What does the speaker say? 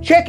Check